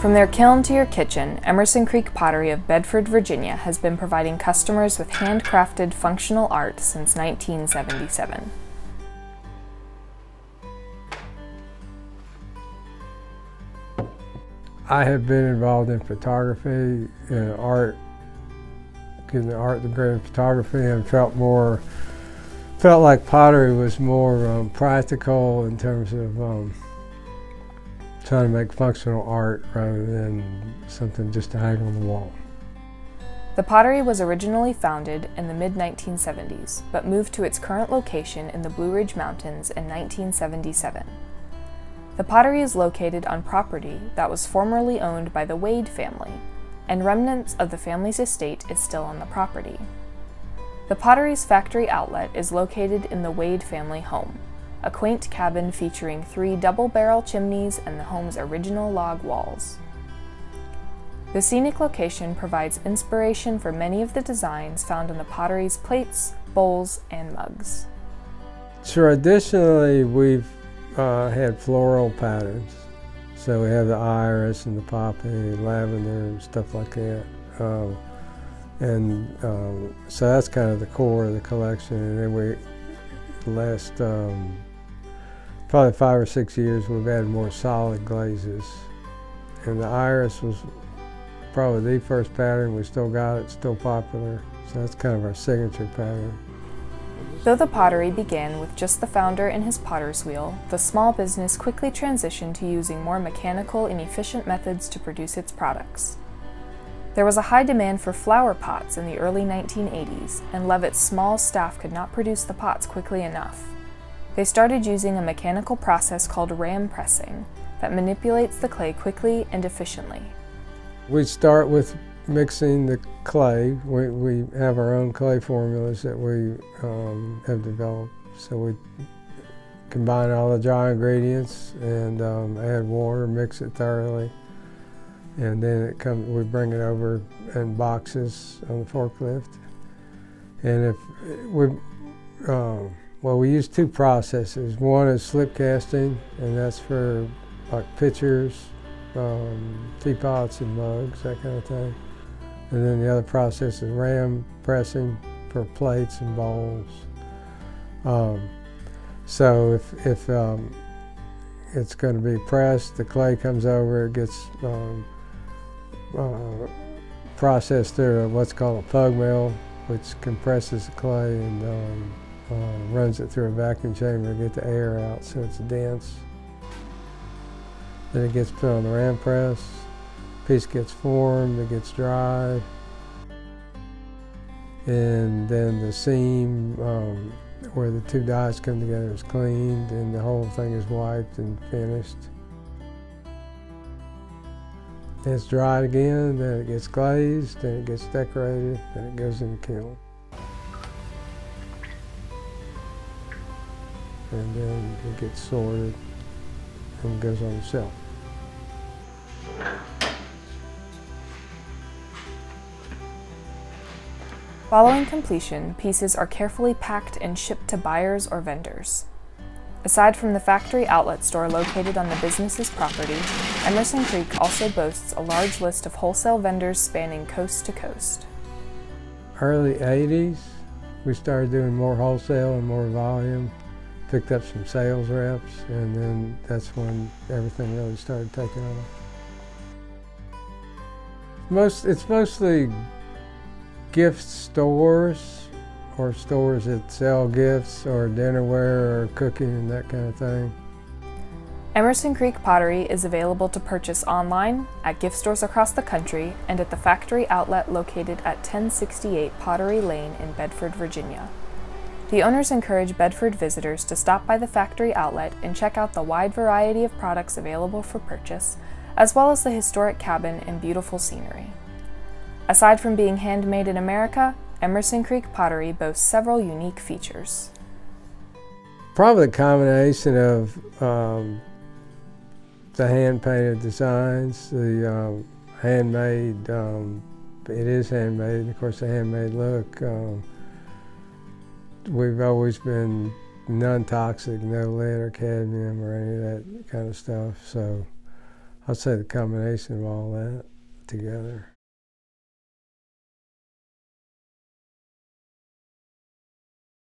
From their kiln to your kitchen, Emerson Creek Pottery of Bedford, Virginia has been providing customers with handcrafted functional art since 1977. I have been involved in photography, in art, getting the art degree in photography, and felt like pottery was more practical in terms of trying to make functional art rather than something just to hang on the wall. The pottery was originally founded in the mid-1970s, but moved to its current location in the Blue Ridge Mountains in 1977. The pottery is located on property that was formerly owned by the Wade family, and remnants of the family's estate is still on the property. The pottery's factory outlet is located in the Wade family home, a quaint cabin featuring 3 double-barrel chimneys and the home's original log walls. The scenic location provides inspiration for many of the designs found in the pottery's plates, bowls, and mugs. Traditionally, we've had floral patterns, so we have the iris and the poppy and lavender and stuff like that, so that's kind of the core of the collection. And then the last probably 5 or 6 years we've added more solid glazes, and the iris was probably the first pattern. We still got it, still popular, so that's kind of our signature pattern. Though the pottery began with just the founder and his potter's wheel, the small business quickly transitioned to using more mechanical and efficient methods to produce its products. There was a high demand for flower pots in the early 1980s, and Levitt's small staff could not produce the pots quickly enough. They started using a mechanical process called ram pressing that manipulates the clay quickly and efficiently. We'd start with mixing the clay. We have our own clay formulas that we have developed. So we combine all the dry ingredients and add water, mix it thoroughly, and then we bring it over in boxes on the forklift. And we use 2 processes. One is slip casting, and that's for like pitchers, teapots and mugs, that kind of thing. And then the other process is ram pressing for plates and bowls. So if it's going to be pressed, the clay comes over, it gets processed through what's called a pug mill, which compresses the clay and runs it through a vacuum chamber to get the air out so it's dense. Then it gets put on the ram press. Piece gets formed, it gets dry, and then the seam where the 2 dies come together is cleaned, and the whole thing is wiped and finished. Then it's dried again, then it gets glazed, then it gets decorated, then it goes in the kiln. And then it gets sorted and goes on the shelf. Following completion, pieces are carefully packed and shipped to buyers or vendors. Aside from the factory outlet store located on the business's property, Emerson Creek also boasts a large list of wholesale vendors spanning coast to coast. Early 80s, we started doing more wholesale and more volume, picked up some sales reps, and then that's when everything really started taking off. It's mostly gift stores, or stores that sell gifts or dinnerware or cooking and that kind of thing. Emerson Creek Pottery is available to purchase online, at gift stores across the country, and at the factory outlet located at 1068 Pottery Lane in Bedford, Virginia. The owners encourage Bedford visitors to stop by the factory outlet and check out the wide variety of products available for purchase, as well as the historic cabin and beautiful scenery. Aside from being handmade in America, Emerson Creek Pottery boasts several unique features. Probably a combination of the hand-painted designs, the handmade, it is handmade, of course, the handmade look. We've always been non-toxic, no lead or cadmium or any of that kind of stuff. So I'd say the combination of all that together.